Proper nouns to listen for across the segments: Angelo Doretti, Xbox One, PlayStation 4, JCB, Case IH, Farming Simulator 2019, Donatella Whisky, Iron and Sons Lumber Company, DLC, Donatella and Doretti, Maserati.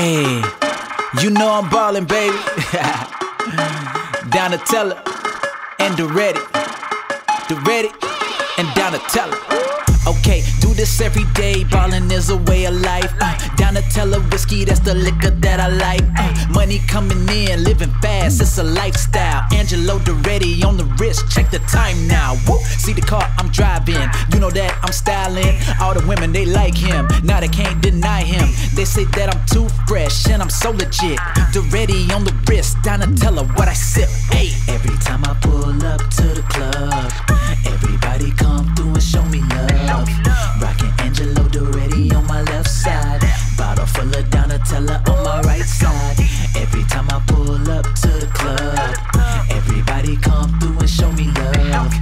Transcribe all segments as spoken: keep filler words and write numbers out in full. Hey, you know I'm ballin', baby. Donatella and Doretti, Doretti and Donatella. Okay, do this every day, ballin' is a way of life. uh, Donatella whiskey, that's the liquor that I like. uh, Money coming in, living fast, it's a lifestyle. Angelo Doretti on the wrist, check the time now. Woo! See the car I'm driving, you know that I'm styling. All the women, they like him, now they can't deny him. They say that I'm too fresh and I'm so legit. Doretti on the wrist, Donatella what I sip. Hey, every time I pull up to the club, everybody come through and show me love. Rockin' Angelo Doretti on my left side, bottle full of Donatella on my right side. Every time I pull up to the club, everybody come through and show me love.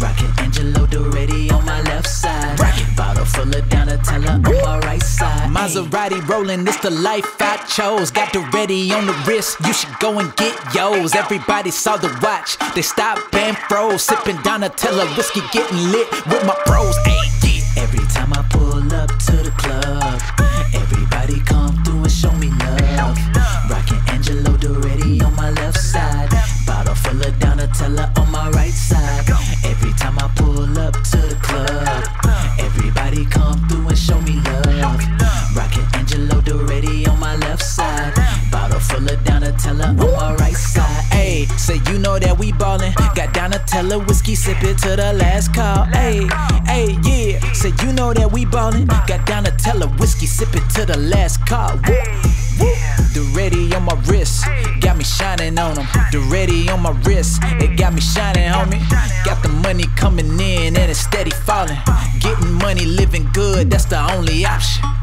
Rockin' Angelo Doretti on my left side, bottle full of Donatella on my right side. Maserati rolling, it's the life I chose. Got Doretti on the wrist, you should go and get yours. Everybody saw the watch, they stopped and froze. Sippin' Donatella whiskey, getting lit with my pros. Every time I pull up to the club, everybody come through and show me love. Rockin' Angelo Doretti on my left side, bottle full of Donatella on my right side. Every time I pull up to the club, everybody come through and show me love. Rockin' Angelo Doretti on my left side, bottle full of Donatella on my right side. Ayy, so you know that we ballin', got Donatella whiskey, sip it to the last call. Ayy, ayy, yeah, so you know that we ballin', got Donatella whiskey, sip it to the last call. Doretti on my wrist, got me shining on them. Doretti on my wrist, it got me shining, homie. Got the money coming in and it's steady falling. Getting money, living good, that's the only option.